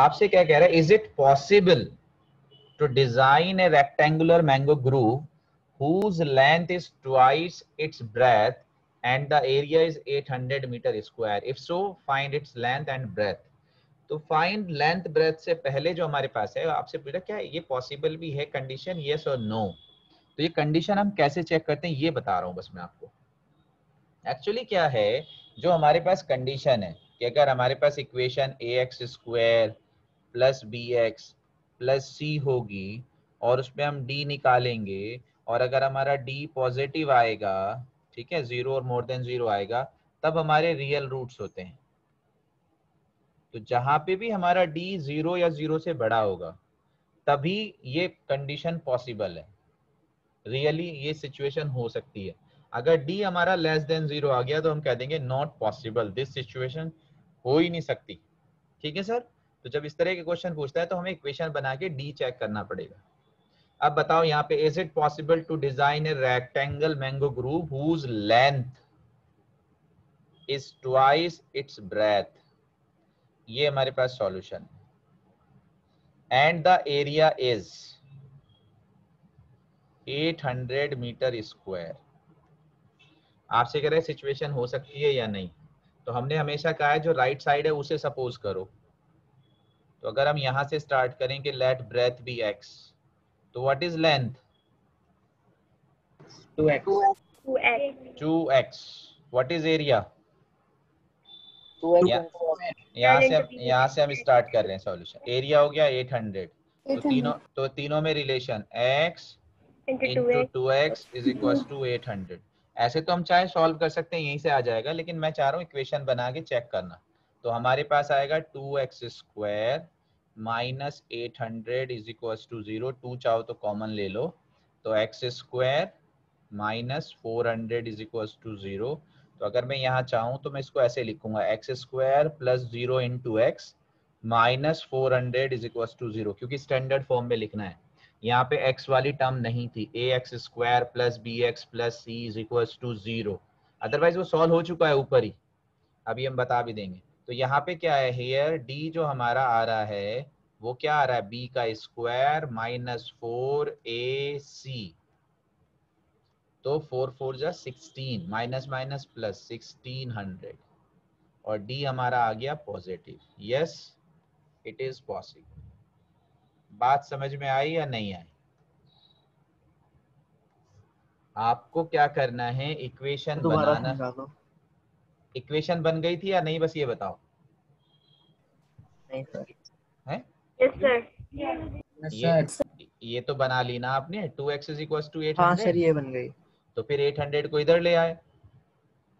आपसे क्या कह रहा है, is it possible to design a rectangular mango grove whose length is twice its breadth and the area is 800 meter square? If so, find its length and breadth. तो find length breadth से पहले जो हमारे पास है, आपसे पूछा क्या ये possible भी है condition, yes or no? तो ये condition हम कैसे check करते हैं ये बता रहा हूँ बस मैं आपको. Actually क्या है, जो हमारे पास condition है कि अगर हमारे पास equation ax square plus bx plus c होगी और उसमें हम d निकालेंगे, और अगर हमारा d पॉजिटिव आएगा, ठीक है, जीरो और मोर देन जीरो आएगा, तब हमारे रियल रूट्स होते हैं. तो जहां पे भी हमारा d जीरो या जीरो से बड़ा होगा तभी ये कंडीशन पॉसिबल है, रियली ये सिचुएशन हो सकती है. अगर d हमारा लेस देन जीरो आ गया तो हम कह देंगे नॉट पॉसिबल, दिस सिचुएशन हो ही नहीं सकती. ठीक है सर, तो जब इस तरह के क्वेश्चन पूछता है तो हमें इक्वेशन बना के d चेक करना पड़ेगा. अब बताओ यहाँ पे, is it possible to design a rectangle mango grove whose length is twice its breadth, ये हमारे पास solution, and the area is 800 metre square. आपसे कह रहे हैं सिचुएशन हो सकती है या नहीं, तो हमने हमेशा कहा है जो राइट साइड है उसे सपोज करो. तो अगर हम यहां से स्टार्ट करेंगे, लेट ब्रेथ बी एक्स, तो what is length, 2x. What is area, यहाँ से हम स्टार्ट कर रहे हैं सॉल्यूशन. एरिया हो गया 800, तो तीनों में relation x into 2x is equals to 800. ऐसे तो हम चाहे सॉल्व कर सकते हैं, यहीं से आ जाएगा, लेकिन मैं चाह रहा हूँ इक्वेशन बना के चेक करना. तो हमारे पास आएगा 2x square minus 800 is equal to zero. To चाहो तो कॉमन ले लो, तो x square minus 400 is equal to zero. तो अगर मैं यहाँ चाहूँ तो मैं इसको ऐसे लिखूंगा, x square plus zero into x minus 400 is equal to zero, क्योंकि स्टैंडर्ड फॉर्म में लिखना है. यहाँ पे एक्स वाली टर्म नहीं थी, ए x square plus B x plus C is equal to zero, otherwise वो सॉल्व हो चुका है ऊपर ही, अभी हम बता भी देंगे. तो यहाँ पे क्या है, हेयर d जो हमारा आ रहा है वो क्या आ रहा है, b का स्क्वायर माइनस 4ac, तो 4 4 जा 16, माइनस माइनस प्लस 1600, और d हमारा आ गया positive. Yes it is possible. बात समझ में आई या नहीं आई? आपको क्या करना है, इक्वेशन बनाना. इक्वेशन बन गई थी या नहीं, बस ये बताओ. नहीं सर. है? Yes sir. Yes sir. ये तो बना ली ना आपने, 2x is equals to 800. हाँ सर, ये बन गई. तो फिर 800 को इधर ले आए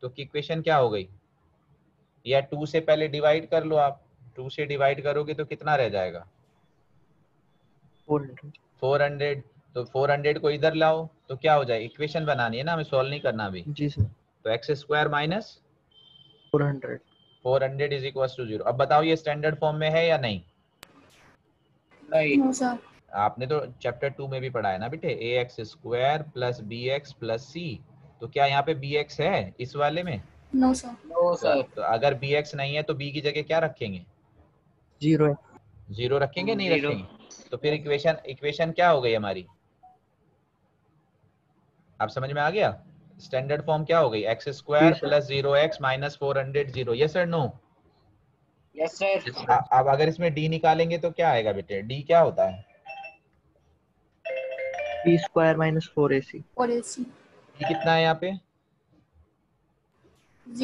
तो इक्वेशन क्या हो गई, या 2 से पहले डिवाइड कर लो आप. 2 से डिवाइड करोगे तो कितना रह जाएगा, 400. तो 400 को इधर लाओ तो क्या हो जाए, इक्वेशन बनानी है ना हमें, सॉल्व नहीं करना अभी. जी सर. तो x square minus 400 is equals to 0. अब बताओ ये स्टैंडर्ड फॉर्म में है या नहीं? नहीं सर. आपने तो चैप्टर 2 में भी पढ़ा है ना बेटे, ax square plus bx plus c. तो क्या यहाँ पे bx है इस वाले में? No sir. तो अगर bx नहीं है तो b की जगह क्या रखेंगे, जीरो रखेंगे, नहीं रखेंगे. तो फिर इक्वेशन क्या हो गई हमारी, आप समझ में आ गया? स्टैंडर्ड फॉर्म क्या हो गई, x square plus 0x minus 400 zero. Yes sir, no? Yes sir. अब अगर इसमें d निकालेंगे तो क्या आएगा बेटे, d क्या होता है, b स्क्वायर माइनस 4ac. ये कितना है यहाँ पे,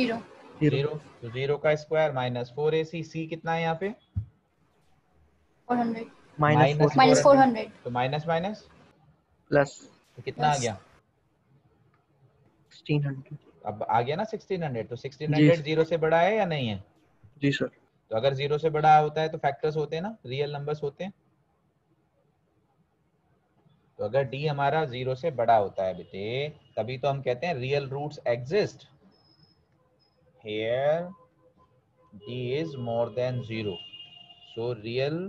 0. तो 0 का स्क्वायर माइनस 4ac. c कितना है यहाँ पे, 400 माइनस 400. तो माइनस माइनस प्लस, तो कितना आ गया, 1600. अब आ गया ना 1600. तो 1600 जीरो से बड़ा है या नहीं है? जी सर. तो अगर जीरो से बड़ा होता है तो फैक्टर्स होते हैं ना, रियल नंबर्स होते हैं. तो अगर d हमारा जीरो से बड़ा होता है बेटे, तभी तो हम कहते हैं real roots exist. Here d is more than zero, so real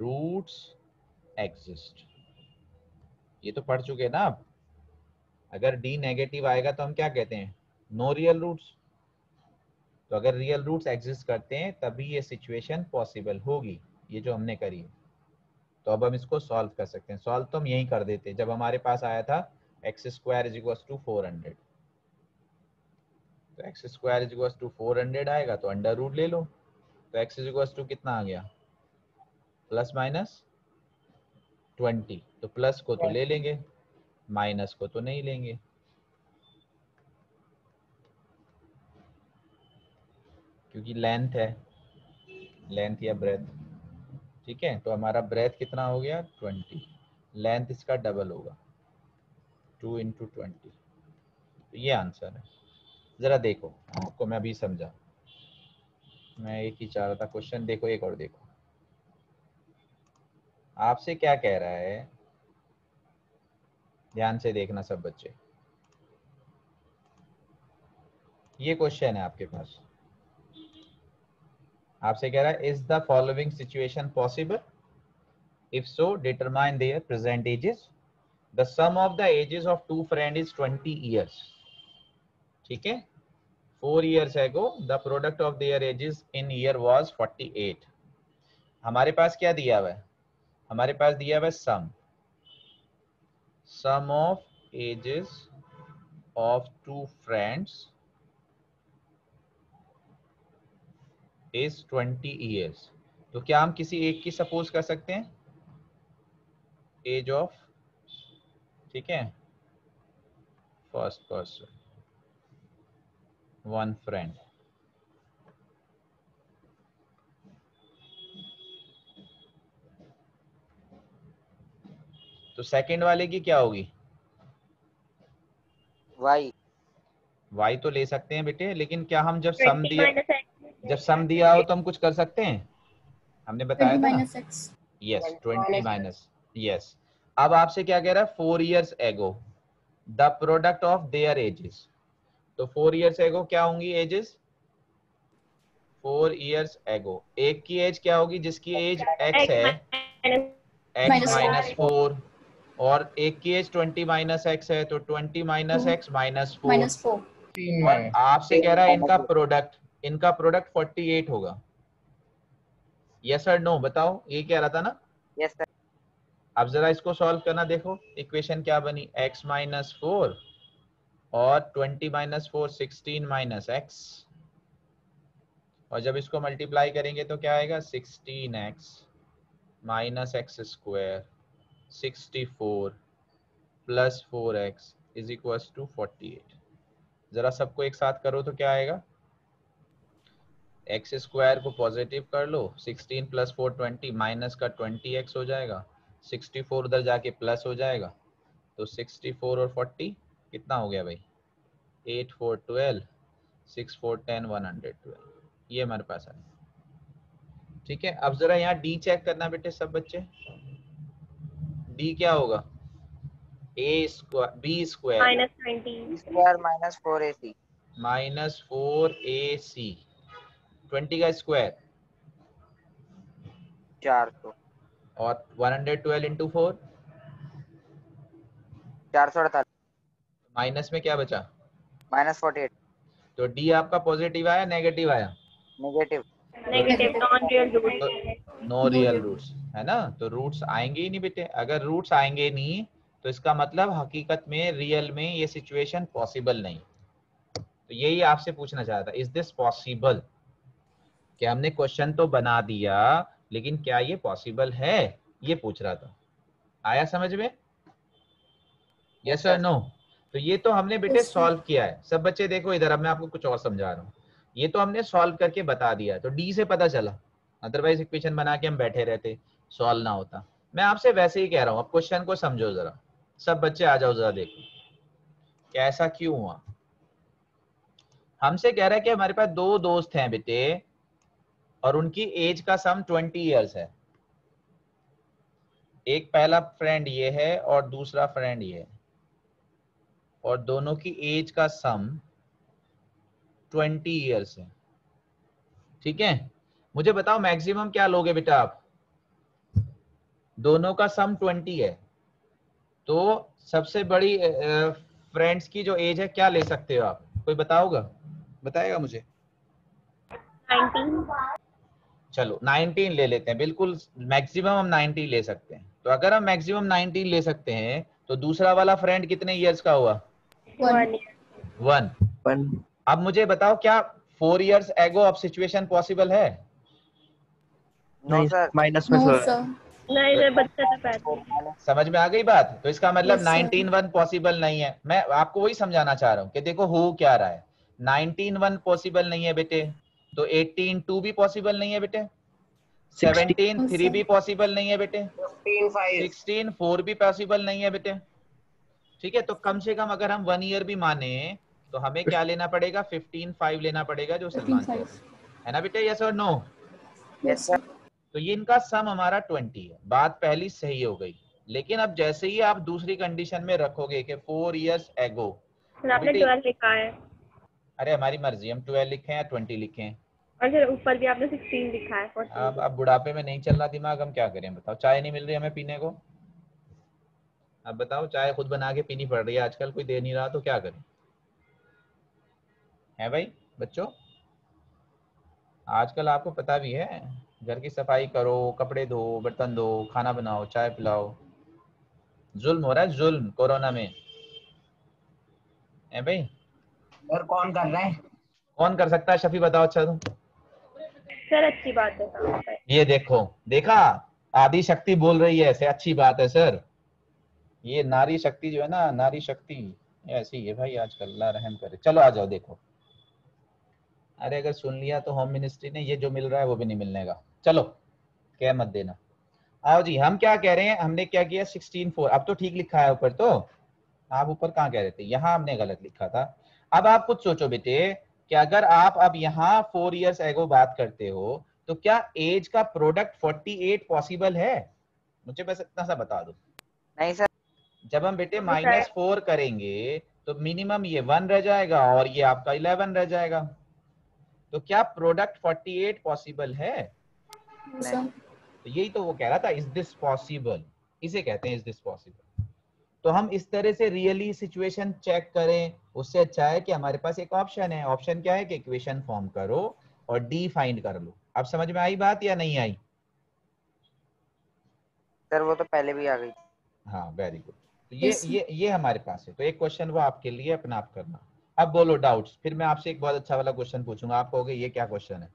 roots exist. ये तो पढ़ चुके हैं ना आप. अगर d नेगेटिव आएगा तो हम क्या कहते हैं, नो रियल रूट्स. तो अगर रियल रूट्स एग्जिस्ट करते हैं तभी ये सिचुएशन पॉसिबल होगी, ये जो हमने करी। तो अब हम इसको सॉल्व कर सकते हैं। सॉल्व तो हम यही कर देते हैं जब हमारे पास आया था x² = 400। तो x² = 400 आएगा तो अंडर रूट ले लो, तो x कितना आ गया ±20। तो प्लस को तो ले लेंगे, माइनस को तो नहीं लेंगे। क्योंकि लेंथ है, लेंथ या ब्रेथ, ठीक है। तो हमारा ब्रेथ कितना हो गया 20, लेंथ इसका डबल होगा 2 × 20। तो ये आंसर है। जरा देखो, आपको मैं अभी समझा, मैं एक ही चाह रहा था क्वेश्चन। देखो एक और देखो, आपसे क्या कह रहा है, ध्यान से देखना सब बच्चे। ये क्वेश्चन है आपके पास, आपसे कह रहा है is the following situation possible, if so determine their present ages. The sum of the ages of two friend is 20 years, ठीक है। 4 years ago the product of their ages in year was 48। हमारे पास क्या दिया हुआ है, हमारे पास दिया हुआ है sum of ages of two friends is 20 years। तो क्या हम किसी एक की सपोज कर सकते हैं एज ऑफ, ठीक है, फर्स्ट पर्सन वन फ्रेंड। तो सेकंड वाले की क्या होगी वाई। वाई तो ले सकते हैं बेटे, लेकिन क्या हम जब सम दिया हो तो हम कुछ कर सकते हैं, हमने बताया था यस 20 - यस। अब आपसे क्या कह रहा है 4 years ago the product of their ages। तो 4 years ago क्या होंगी एजेस, 4 years ago एक की एज क्या होगी जिसकी एज x है, x - 4, और एक की एज 20 - x है, तो 20 - x - 4। और आपसे कह रहा है इनका प्रोडक्ट 48 होगा। यस और नो बताओ, ये कह रहा था ना। Yes sir. अब जरा इसको सॉल्व करना, देखो इक्वेशन क्या बनी, x - 4 और 20 - 4 16 - x, और जब इसको मल्टीप्लाई करेंगे तो क्या आएगा 16x - x² 64 + 4x = 48। जरा सबको एक साथ करो तो क्या आएगा, x² को पॉजिटिव कर लो, 16 + 4 20, माइनस का 20x हो जाएगा, 64 उधर जाके प्लस हो जाएगा, तो 64 और 40 कितना हो गया भाई 8 - 4 = 12, 6 - 4 = 10, 112। ये हमारे पास है, ठीक है। अब जरा यहाँ डी चेक करना बेटे सब बच्चे, डी क्या होगा -4ac - 4ac 20 400 और 112 × 4 448। माइनस में क्या बचा -48। तो डी आपका पॉजिटिव आया नेगेटिव आया, नेगेटिव नो रियल रूट्स है ना। तो रूट्स आएंगे ही नहीं बेटे, अगर रूट्स आएंगे नहीं तो इसका मतलब हकीकत में रियल में ये सिचुएशन पॉसिबल नहीं। तो यही आपसे पूछना चाहता, इज दिस पॉसिबल, कि हमने क्वेश्चन तो बना दिया लेकिन क्या ये पॉसिबल है, ये पूछ रहा था। आया समझ में, यस और नो। तो ये तो हमने बेटे सॉल्व किया है सब बच्चे। देखो इधर, अब मैं आपको कुछ और समझा रहा हूँ, ये तो हमने सॉल्व करके बता दिया, तो डी से पता चला, अदरवाइज इक्वेशन बना के हम बैठे रहते, सॉल्व ना होता। मैं आपसे वैसे ही कह रहा हूँ, अब क्वेश्चन को समझो जरा सब बच्चे, आ जाओ जरा देखो कैसा क्यों हुआ। हमसे कह रहा है कि हमारे पास दो दोस्त हैं बेटे और उनकी एज का सम 20 years है। एक पहला फ्रेंड ये है और दूसरा फ्रेंड ये है, और दोनों की एज का सम 20 years है, ठीक है। मुझे बताओ मैक्सिमम क्या लोगे बेटा आप, दोनों का सम 20 है, तो सबसे बड़ी फ्रेंड्स की जो एज है क्या ले सकते हो आप, कोई बताओगा, बताएगा मुझे 19। चलो 19 ले लेते हैं, बिल्कुल मैक्सिमम हम 19 ले सकते हैं। तो अगर हम मैक्सिमम 19 ले सकते हैं तो दूसरा वाला फ्रेंड कितने इयर्स का हुआ? 1। अब मुझे बताओ क्या 4 years ago of situation possible है? नहीं सर, माइनस में सर। नहीं सर, बच्चा था। समझ में आ गई बात? तो इसका मतलब 19 1 पॉसिबल नहीं है। मैं आपको वही समझाना चाह रहा हूँ कि देखो हो क्या रहा है। 19 1 पॉसिबल नहीं है बेटे, तो 18 2 भी पॉसिबल नहीं है बेटे, 17 3 भी पॉसिबल नहीं है बेटे, 16 4 भी पॉसिबल नहीं है बेटे। ठीक है, तो कम से कम अगर हम 1 ईयर भी माने तो हमें क्या लेना पड़ेगा? 15 5 लेना पड़ेगा, जो सलमान है ना बेटे। यस और नो? Yes sir. तो ये इनका सम हमारा 20 है। बात पहली सही हो गई, लेकिन अब जैसे ही आप दूसरी कंडीशन में रखोगे कि 4 इयर्स एगो, आपने 12 लिखा है। अरे हमारी मर्जी, हम 12 लिखे या 20 लिखे हैं। और फिर ऊपर भी आपने 16 लिखा है। अब बुढ़ापे में नहीं चल रहा दिमाग, हम क्या करें बताओ? चाय नहीं मिल रही हमें पीने को। अब बताओ, चाय खुद बना के पीनी पड़ रही है आजकल, कोई दे नहीं रहा, तो क्या करें? है भाई बच्चों, आजकल आपको पता भी है, घर की सफाई करो, कपड़े धो, बर्तन धो, खाना बनाओ, चाय पिलाओ। जुल्म हो रहा है, जुल्म कोरोना में, है भाई। और कौन कर रहा है? कौन कर सकता है? शफी बताओ। अच्छा तुम सर, अच्छी बात है। ये देखो, देखा, आदि शक्ति बोल रही है ऐसे, अच्छी बात है सर। ये नारी शक्ति जो है ना, नारी शक्ति ऐसी है भाई आजकल, अल्लाह रहम करे। चलो आ जाओ, देखो। अरे अगर सुन लिया तो होम मिनिस्ट्री ने, ये जो मिल रहा है वो भी नहीं मिलने का। चलो कह मत देना। आओ जी, हम क्या कह रहे हैं, हमने क्या किया? 16 4। अब तो ठीक लिखा है ऊपर, तो आप ऊपर कहाँ कह रहे थे? यहाँ हमने गलत लिखा था। अब आप कुछ सोचो बेटे कि अगर आप अब यहाँ 4 इयर्स एगो बात करते हो, तो क्या एज का प्रोडक्ट 48 पॉसिबल है? मुझे बस इतना सा बता दो। नहीं सर। जब हम बेटे -4 करेंगे तो मिनिमम ये 1 रह जाएगा और ये आपका 11 रह जाएगा। तो क्या प्रोडक्ट 48 पॉसिबल है? नहीं। तो यही तो वो कह रहा था, इज दिस पॉसिबल, इसे कहते हैं इज दिस पॉसिबल। तो हम इस तरह से रियली सिचुएशन चेक करें, उससे अच्छा है कि हमारे पास एक ऑप्शन है। ऑप्शन क्या है? कि इक्वेशन फॉर्म करो और डी फाइंड कर लो। अब समझ में आई बात या नहीं आई सर? वो तो पहले भी आ गई। हाँ, वेरी गुड। तो ये हमारे पास है। तो एक क्वेश्चन वो आपके लिए अपना आप करना। अब बोलो डाउट्स, फिर मैं आपसे एक बहुत अच्छा वाला क्वेश्चन पूछूंगा। आप कहोगे ये क्या क्वेश्चन है?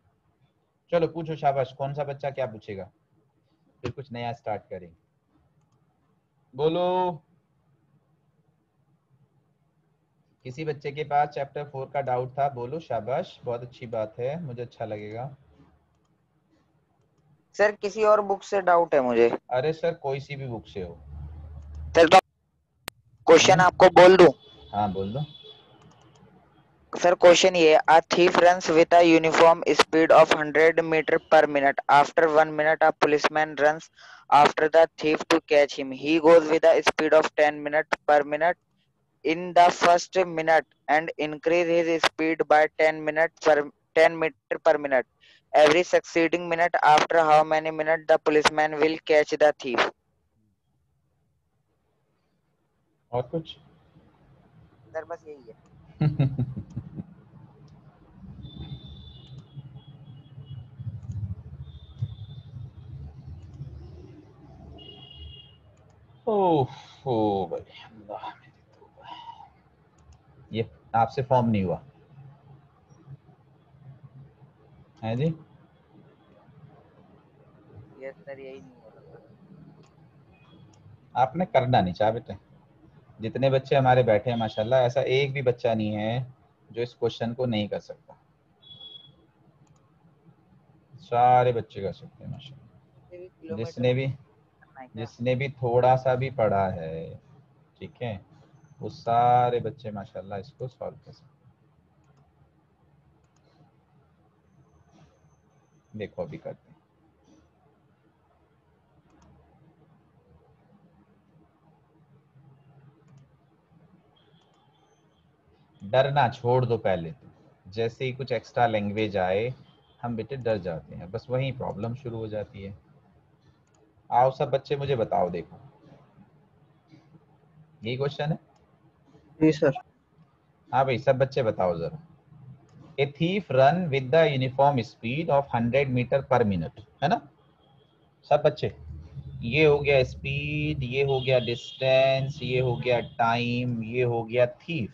चलो पूछो, शाबाश। कौन सा बच्चा क्या पूछेगा? फिर कुछ नया स्टार्ट करेंगे। बोलो, किसी बच्चे के पास चैप्टर 4 का डाउट था? बोलो, शाबाश, बहुत अच्छी बात है, मुझे अच्छा लगेगा। सर किसी और बुक से डाउट है मुझे। अरे सर कोई सी भी बुक से हो। सर तो क्वेश्चन आपको बोल दूं? हाँ बोल दो सर। क्वेश्चन ये, a thief runs with a uniform speed of 100 metre per minute. After 1 minute a policeman runs after the thief to catch him. He goes with a speed of 10 minute per minute in the first minute and increase his speed by 10 meter per minute every succeeding minute. After how many minutes the policeman will catch the thief? और कुछ sir? बस यही है। ओह भाई अल्लाह, ये आपसे form नहीं हुआ है जी? यस सर, यही नहीं हुआ। आपने करना नहीं चाहा बेटे। जितने बच्चे हमारे बैठे हैं माशाल्लाह, ऐसा एक भी बच्चा नहीं है जो इस क्वेश्चन को नहीं कर सकता। सारे बच्चे कर सकते हैं माशाल्लाह, जिसने भी थोड़ा सा भी पढ़ा है, ठीक है, वो सारे बच्चे माशाल्लाह इसको सॉल्व कर सकते। देखो अभी करते हैं। डरना छोड़ दो पहले तो, जैसे ही कुछ एक्स्ट्रा लैंग्वेज आए हम बेटे डर जाते हैं, बस वही प्रॉब्लम शुरू हो जाती है। आओ सब बच्चे मुझे बताओ, देखो यही क्वेश्चन है। जी सर। हाँ भाई, सब बच्चे बताओ जरा। A thief run with the uniform speed of 100 metre per minute, है ना सब बच्चे। ये हो गया स्पीड, ये हो गया डिस्टेंस, ये हो गया टाइम, ये हो गया थीफ।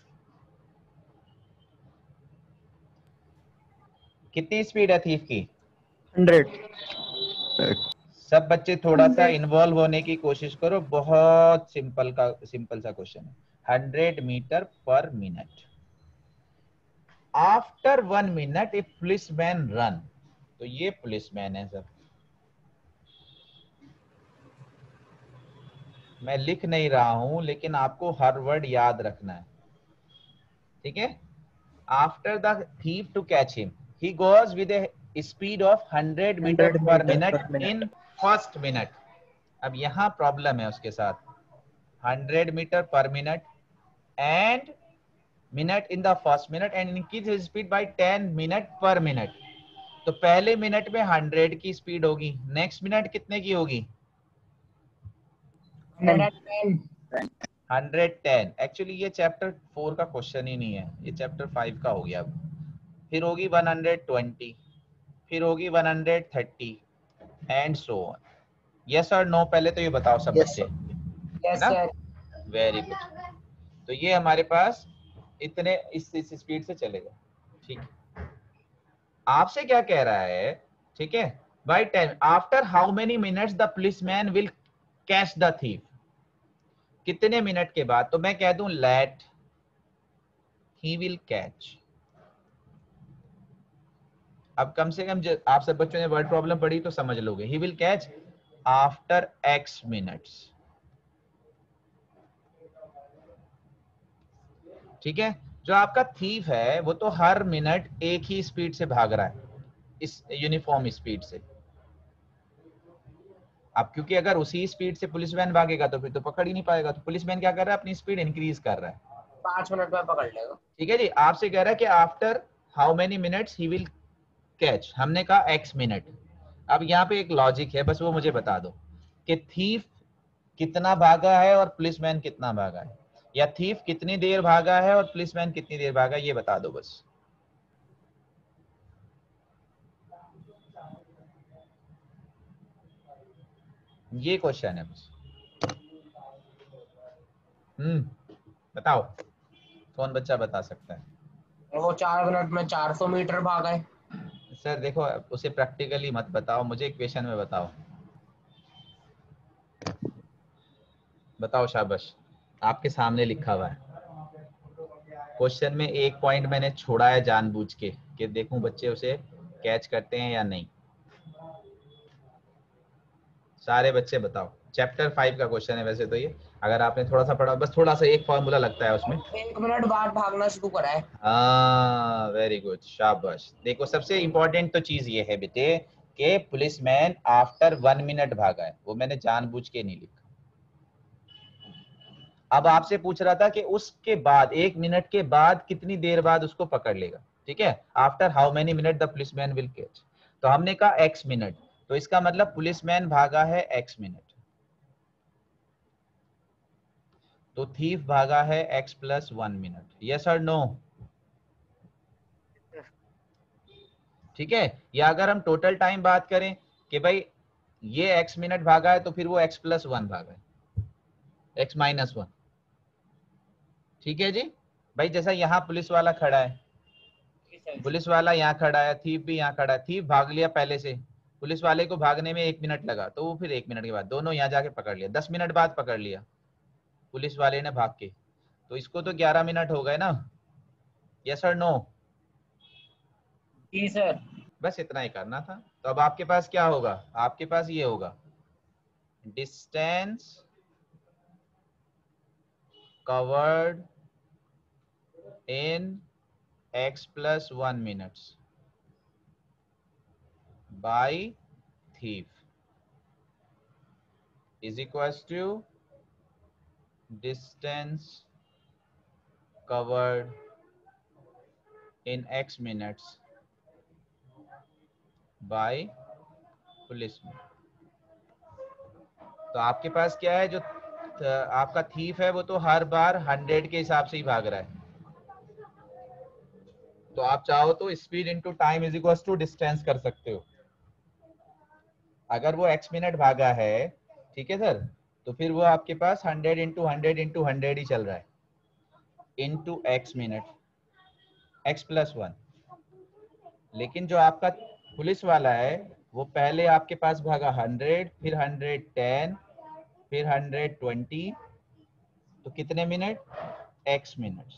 कितनी स्पीड है थीफ की? 100। सब बच्चे थोड़ा सा इन्वॉल्व होने की कोशिश करो, बहुत सिंपल सा क्वेश्चन है। 100 metre per minute. After 1 minute a policeman run, तो ये पुलिसमैन है सर, मैं लिख नहीं रहा हूं लेकिन आपको हर वर्ड याद रखना है, ठीक है। After the thief to catch him he goes with a speed of 100 meter per minute in first minute। अब यहाँ प्रॉब्लम है उसके साथ, 100 metre per minute and minute in the first minute and इनकी speed by 10 minute per minute. तो पहले minute में 100 की स्पीड होगी, नेक्स्ट मिनट कितने की होगी? 110। एक्चुअली ये चैप्टर 4 का क्वेश्चन ही नहीं है, ये चैप्टर 5 का हो गया। अब फिर होगी 120, फिर होगी 130 एंड सो ऑन। यस और नो? पहले तो ये बताओ सब बच्चे, yes, ना? Very good. तो ये हमारे पास इतने इस स्पीड से चलेगा, ठीक है। आपसे क्या कह रहा है, ठीक है, by 10 after how many minutes the policeman will catch the thief. कितने मिनट के बाद? तो मैं कह दूं लेट ही विल कैच। अब कम से कम आप सब बच्चों ने वर्ड प्रॉब्लम पढ़ी तो समझ लोगे, he will catch after x minutes, ठीक है। जो आपका थीफ है वो तो हर मिनट एक ही स्पीड से भाग रहा है, इस यूनिफॉर्म स्पीड से। अब क्योंकि अगर उसी स्पीड से पुलिसमैन भागेगा तो फिर तो पकड़ ही नहीं पाएगा, तो पुलिसमैन क्या कर रहा है, अपनी स्पीड इंक्रीज कर रहा है, 5 मिनट में पकड़ लेगा, ठीक है जी। आपसे कह रहा है कि after how many minutes he will catch, हमने कहा x मिनट। अब यहाँ पे एक लॉजिक है, बस वो मुझे बता दो कि थीफ कितना भागा है और पुलिसमैन कितना भागा है, या थीफ कितनी देर भागा है और पुलिसमैन कितनी देर भागा है, ये बता दो बस। ये क्वेश्चन है बस। बताओ कौन बच्चा बता सकता है? वो 4 मिनट में 400 मीटर भागा है। सर देखो, उसे प्रैक्टिकली मत बताओ, मुझे इक्वेशन में बताओ। बताओ शाबाश, आपके सामने लिखा हुआ है क्वेश्चन में। एक पॉइंट मैंने छोड़ा है जानबूझ के कि देखूं बच्चे उसे कैच करते हैं या नहीं। सारे बच्चे बताओ, चैप्टर 5 का क्वेश्चन है वैसे तो ये, अगर आपने थोड़ा सा पढ़ा, बस थोड़ा सा एक फॉर्मूला लगता है उसमें, 1 मिनट बाद भागना शुरू करा है। हाँ वेरी गुड, शाबाश। देखो सबसे इम्पोर्टेंट तो चीज ये है बेटे कि पुलिसमैन आफ्टर 1 मिनट भागा है, वो मैंने जानबूझ के नहीं लिखा। अब आपसे पूछ रहा था कि उसके बाद 1 मिनट के बाद कितनी देर बाद उसको पकड़ लेगा, ठीक है। After how many minute the policeman will catch, तो हमने कहा एक्स मिनट, तो इसका मतलब पुलिसमैन भागा है एक्स मिनट, तो थीफ भागा है x प्लस 1 मिनट। यस और नो? ठीक है। या अगर हम टोटल टाइम बात करें कि भाई ये x मिनट भागा है तो फिर वो x प्लस 1 भागा है, x माइनस 1, ठीक है जी। भाई जैसा यहाँ पुलिस वाला खड़ा है, पुलिस वाला यहाँ खड़ा है, थीफ भी यहाँ खड़ा है, थीफ भाग लिया पहले से, पुलिस वाले को भागने में 1 मिनट लगा, तो वो फिर 1 मिनट के बाद दोनों यहाँ जाके पकड़ लिया, 10 मिनट बाद पकड़ लिया पुलिस वाले ने भाग के, तो इसको तो 11 मिनट हो गए ना। यस और नो? जी सर। बस इतना ही करना था। तो अब आपके पास क्या होगा? आपके पास ये होगा distance covered in x plus 1 minutes by thief is equals to distance covered in x minutes by policeman। तो आपके पास क्या है, जो आपका थीफ है वो तो हर बार 100 के हिसाब से ही भाग रहा है, तो आप चाहो तो speed into time is equal to distance कर सकते हो। अगर वो x मिनट भागा है, ठीक है सर, तो फिर वो आपके पास 100 इंटू 100 ही चल रहा है इंटू x मिनट x+1। लेकिन जो आपका पुलिस वाला है वो पहले आपके पास भागा 100, फिर 110, फिर 120, तो कितने मिनट? x minute.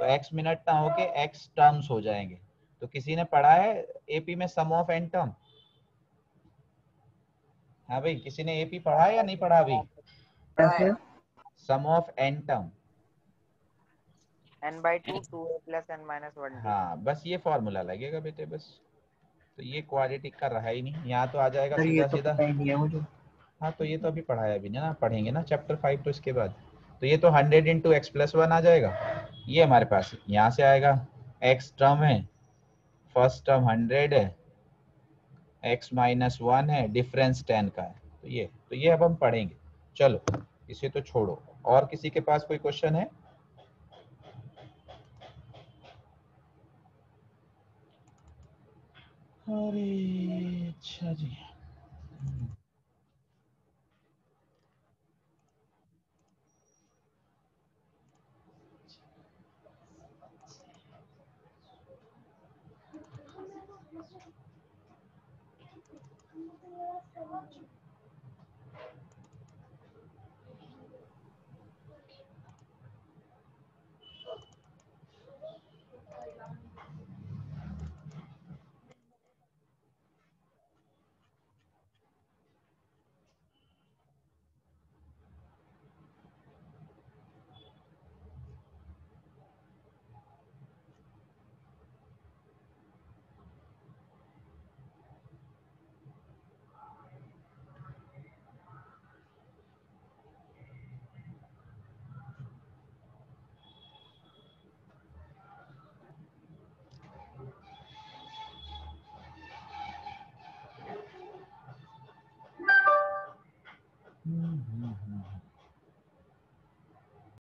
तो x मिनट ना होके x टर्म्स हो जाएंगे। तो किसी ने पढ़ा है एपी में सम ऑफ एन टर्म? हाँ भाई, किसी ने एपी पढ़ा है या नहीं पढ़ा अभी? Sum of N term, n by 2, 2a plus n minus 1 d। हाँ, बस ये फॉर्मूला लगेगा बेटे, बस। तो ये क्वाड्रेटिक का रहा ही नहीं, यहाँ तो आ जाएगा सीधा सीधा। हाँ, तो ये तो अभी पढ़ाया भी नहीं ना, पढ़ेंगे ना चैप्टर 5 तो इसके बाद। तो ये तो 100 इंटू x+1 आ जाएगा, ये हमारे पास यहाँ से आएगा। x टर्म है, फर्स्ट टर्म 100 है, x-1 है, डिफरेंस 10 का है। तो ये अब हम पढ़ेंगे। चलो इसे तो छोड़ो, और किसी के पास कोई क्वेश्चन है? अरे अच्छा जी।